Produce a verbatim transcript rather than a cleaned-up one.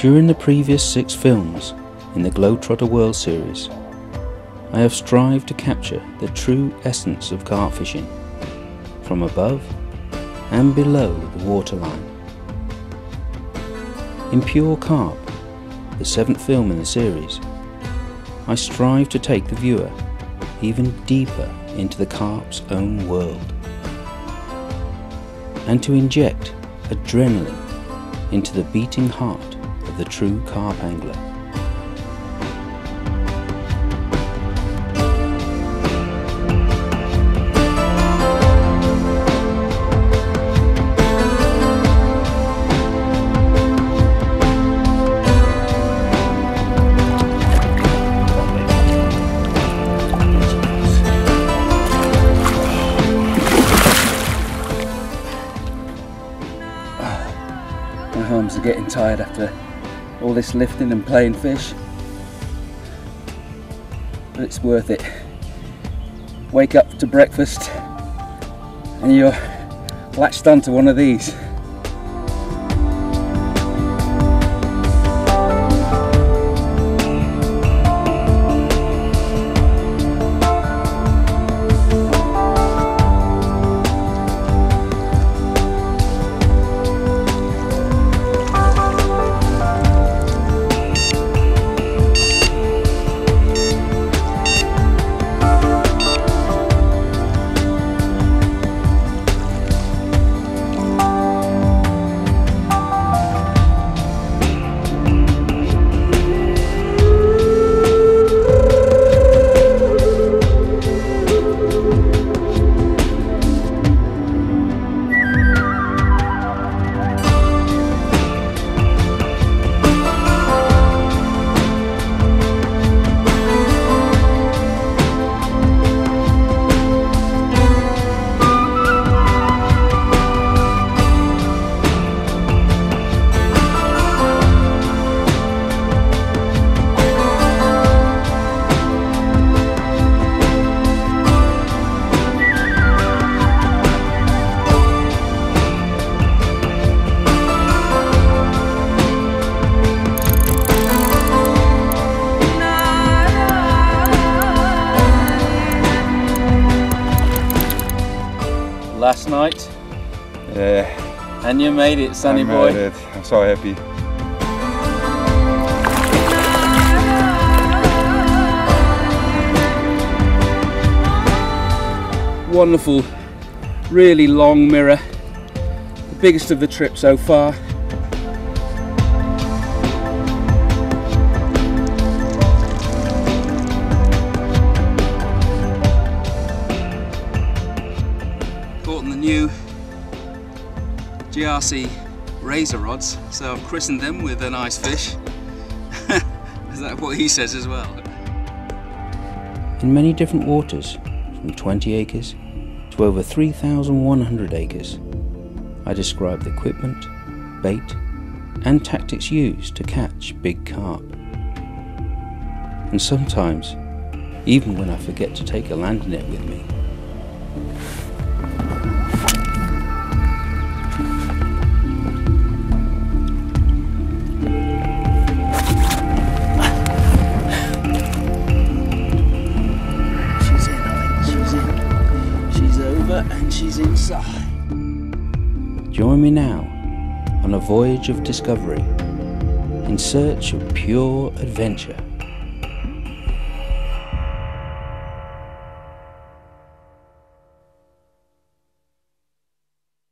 During the previous six films in the Globetrotter World series, I have strived to capture the true essence of carp fishing, from above and below the waterline. In Pure Carp, the seventh film in the series, I strive to take the viewer even deeper into the carp's own world, and to inject adrenaline into the beating heart of the true carp angler. My arms are getting tired after all this lifting and playing fish, but it's worth it. Wake up to breakfast and you're latched onto one of these. Last night, yeah, and you made it, Sonny boy. I made it. I'm so happy. Wonderful, really long mirror. The biggest of the trip so far. The new G R C razor rods, so I've christened them with a nice fish. Is that what he says as well? In many different waters, from twenty acres to over three thousand one hundred acres, I describe the equipment, bait and tactics used to catch big carp. And sometimes, even when I forget to take a landing net with me, and she's inside. Join me now on a voyage of discovery in search of pure adventure.